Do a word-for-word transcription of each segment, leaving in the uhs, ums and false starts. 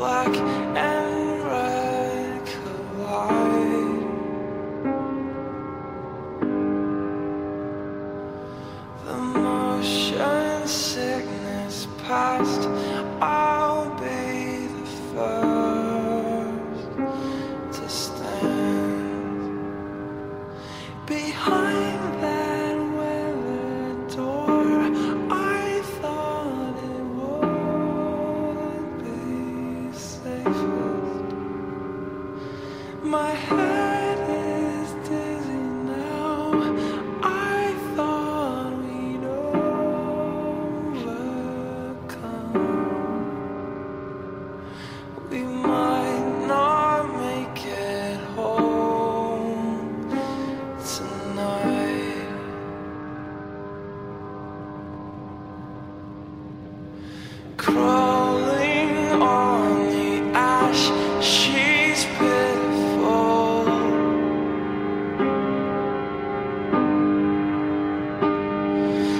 black and red collide. The motion sickness passed, I'll be the first to stand behind that. My head is dizzy now. I thought we'd overcome. We might not make it home tonight. Crawling on the ash, she's pitiful.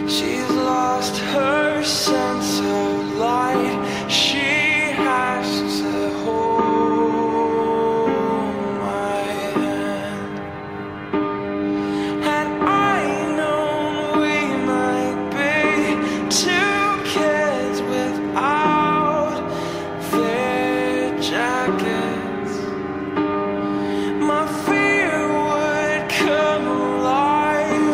She's lost her sense of light. She has to hold my hand. Had I known we might be two kids without their jackets, my fear would come alive.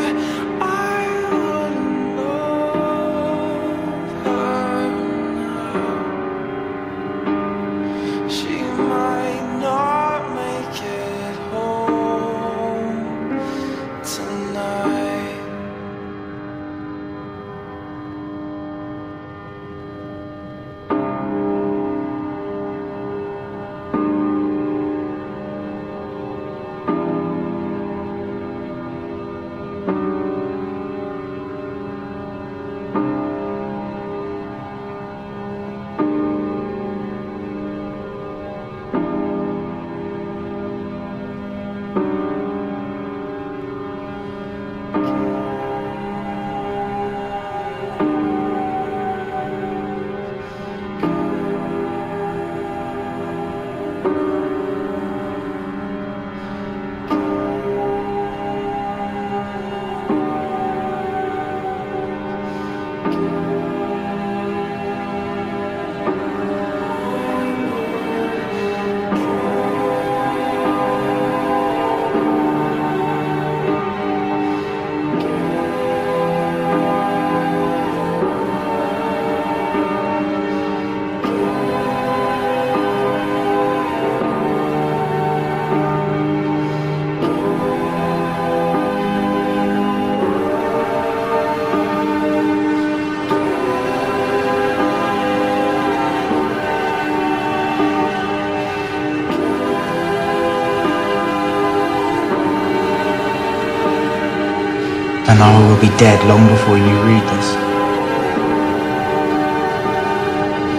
And I will be dead long before you read this.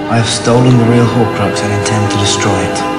I have stolen the real Horcrux and intend to destroy it.